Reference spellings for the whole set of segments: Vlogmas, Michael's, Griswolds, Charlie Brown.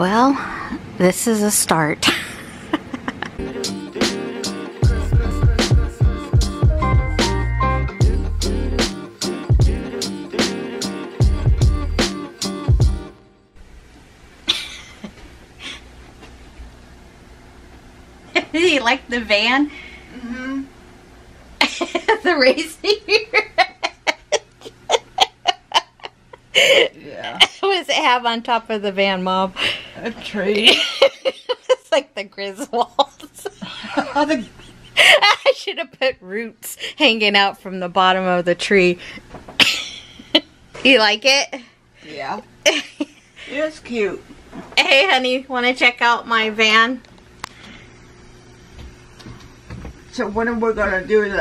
Well, this is a start. You like the van? Mm-hmm. The racer. Yeah. What does it have on top of the van, Mom? A tree. It's like the Griswolds. I should have put roots hanging out from the bottom of the tree. You like it? Yeah. It's cute. Hey, honey, want to check out my van? So what are we gonna do with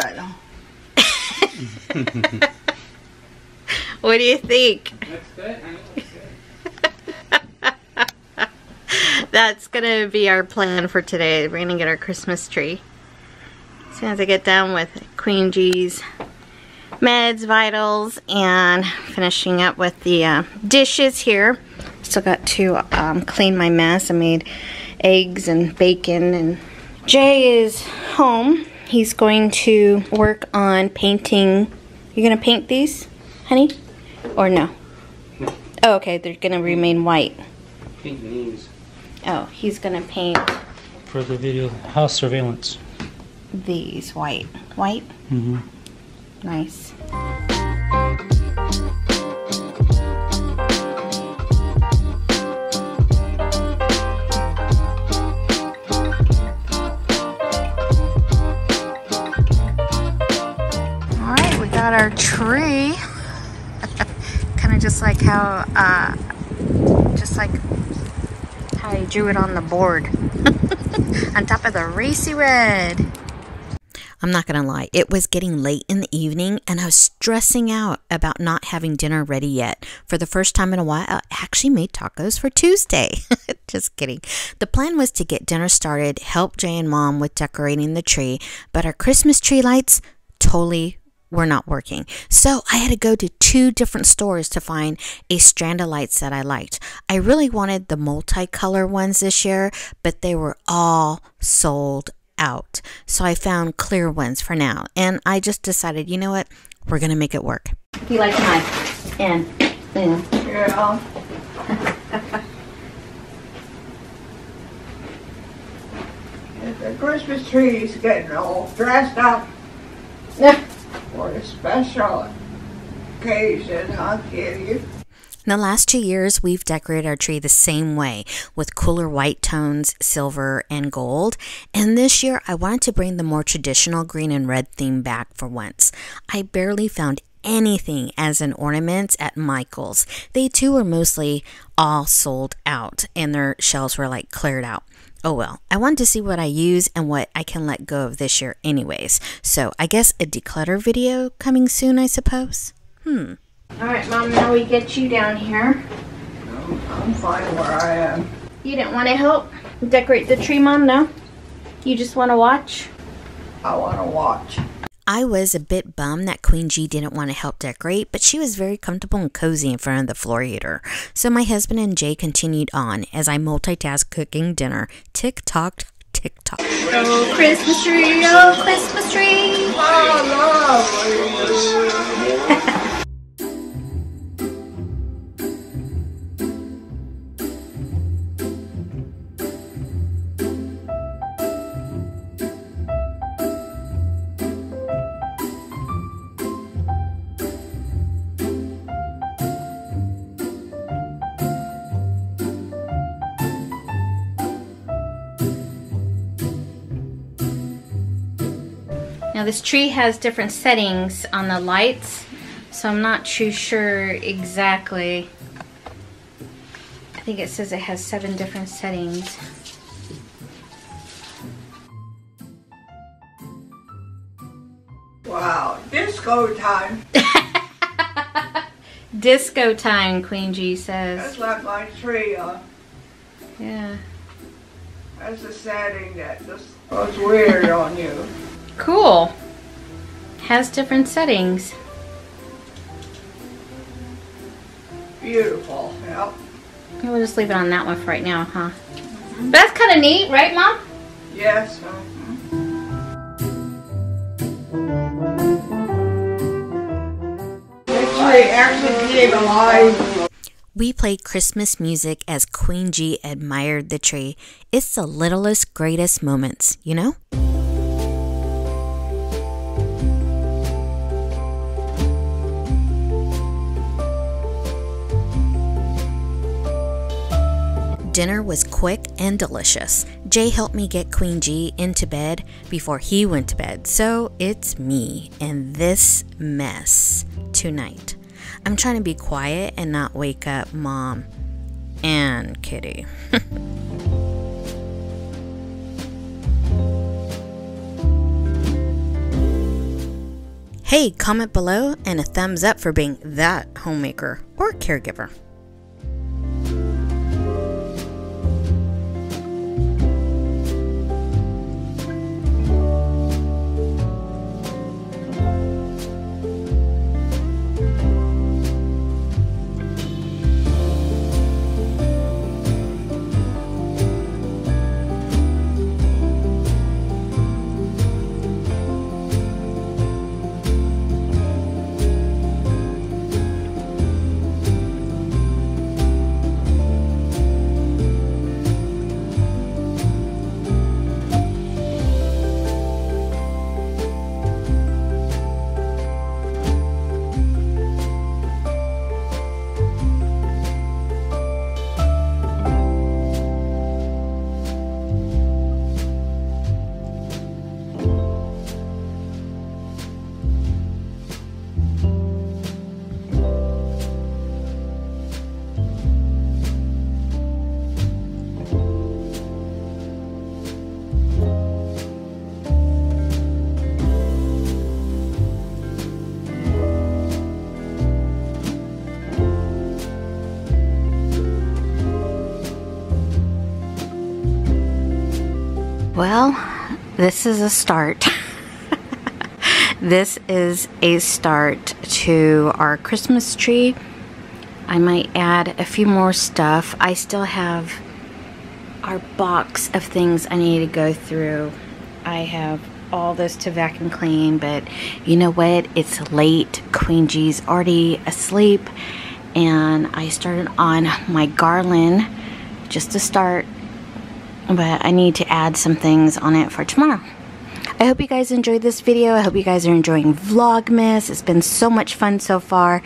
that? What do you think? That's good. That's gonna be our plan for today. We're gonna get our Christmas tree. As soon as I get done with Queen G's meds, vitals, and finishing up with the dishes here. Still got to clean my mess. I made eggs and bacon and Jay is home. He's going to work on painting. You're gonna paint these, honey? Or no? No. Oh, okay, they're gonna remain white. Paint these. Oh, he's gonna paint. For the video, house surveillance. These, white. White? Mm-hmm. Nice. Our tree. Kind of just like how I drew it on the board. On top of the racy red. I'm not gonna lie, it was getting late in the evening and I was stressing out about not having dinner ready yet. For the first time in a while, I actually made tacos for Tuesday. Just kidding. The plan was to get dinner started, help Jay and Mom with decorating the tree, but our Christmas tree lights totally were not working. So I had to go to 2 different stores to find a strand of lights that I liked. I really wanted the multicolor ones this year, but they were all sold out. So I found clear ones for now. And I just decided, you know what? We're going to make it work. You like mine. And. Girl. The Christmas tree's getting all dressed up. For a special occasion, I'll give you. In the last 2 years, we've decorated our tree the same way with cooler white tones, silver, and gold. And this year, I wanted to bring the more traditional green and red theme back for once. I barely found anything as an ornament at Michael's. They too were mostly all sold out and their shelves were like cleared out. Oh well, I wanted to see what I use and what I can let go of this year anyways. So I guess a declutter video coming soon, I suppose? Alright, Mom, now we get you down here. No, I'm fine where I am. You didn't want to help decorate the tree, Mom, no? You just want to watch? I want to watch. I was a bit bummed that Queen G didn't want to help decorate, but she was very comfortable and cozy in front of the floor heater. So my husband and Jay continued on as I multitasked cooking dinner. Tick-tock, tick-tock. Oh, Christmas tree, oh, Christmas tree. Oh, lovely. Now this tree has different settings on the lights, so I'm not too sure exactly. I think it says it has 7 different settings. Wow, disco time. Disco time, Queen G says. That's like my tree, huh? Yeah. That's a setting that just was weird on you. Cool. Has different settings. Beautiful. Yep. Maybe we'll just leave it on that one for right now, huh? But that's kind of neat, right, Mom? Yes. Yeah, they actually came alive. We played Christmas music as Queen G admired the tree. It's the littlest, greatest moments, you know? Dinner was quick and delicious. Jay helped me get Queen G into bed before he went to bed, so it's me and this mess tonight. I'm trying to be quiet and not wake up Mom and Kitty. Hey, comment below and a thumbs up for being that homemaker or caregiver. Well, this is a start. This is a start to our Christmas tree. I might add a few more stuff. I still have our box of things I need to go through. I have all this to vacuum clean, but you know what? It's late. Queen G's already asleep, and I started on my garland just to start. But I need to add some things on it for tomorrow. I hope you guys enjoyed this video. I hope you guys are enjoying Vlogmas. It's been so much fun so far.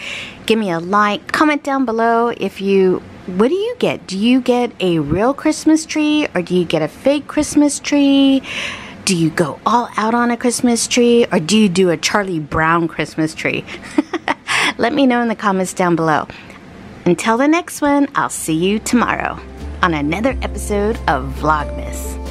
Give me a like. Comment down below if you... What do you get? Do you get a real Christmas tree? Or do you get a fake Christmas tree? Do you go all out on a Christmas tree? Or do you do a Charlie Brown Christmas tree? Let me know in the comments down below. Until the next one, I'll see you tomorrow on another episode of Vlogmas.